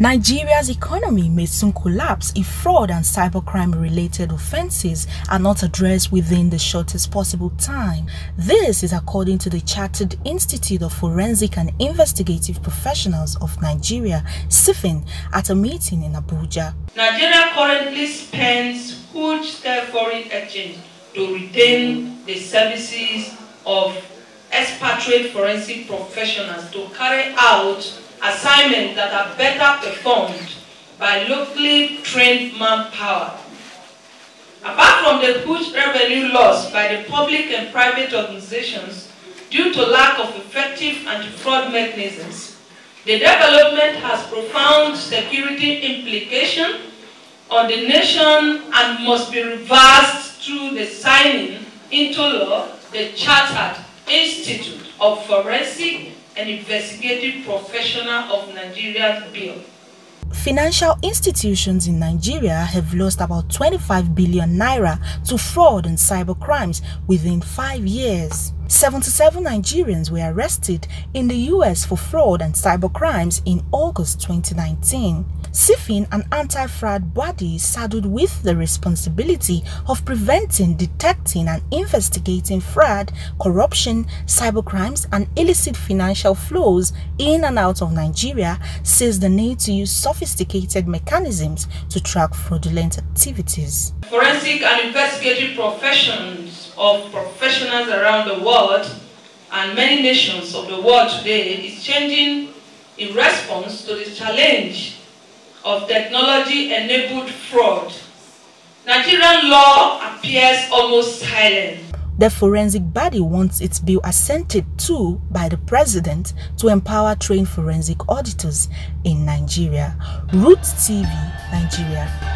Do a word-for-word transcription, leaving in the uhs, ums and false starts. Nigeria's economy may soon collapse if fraud and cybercrime-related offences are not addressed within the shortest possible time. This is according to the Chartered Institute of Forensic and Investigative Professionals of Nigeria, C I F I N, at a meeting in Abuja. Nigeria currently spends huge scale foreign exchange to retain the services of expatriate forensic professionals to carry out assignments that are better performed by locally trained manpower. Apart from the huge revenue loss by the public and private organizations due to lack of effective anti-fraud mechanisms, the development has profound security implications on the nation and must be reversed through the signing into law the Chartered Institute of Forensic and Investigative Professional of Nigeria's bill. Financial institutions in Nigeria have lost about twenty-five billion naira to fraud and cyber crimes within five years. seventy-seven Nigerians were arrested in the U S for fraud and cyber crimes in August twenty nineteen. C I F I N, an anti-fraud body saddled with the responsibility of preventing, detecting and investigating fraud, corruption, cybercrimes and illicit financial flows in and out of Nigeria, says the need to use sophisticated mechanisms to track fraudulent activities. Forensic and investigative professions of professionals around the world and many nations of the world today is changing in response to the challenge of technology-enabled fraud. Nigerian law appears almost silent. The forensic body wants its bill assented to by the president to empower trained forensic auditors in Nigeria. Roots T V, Nigeria.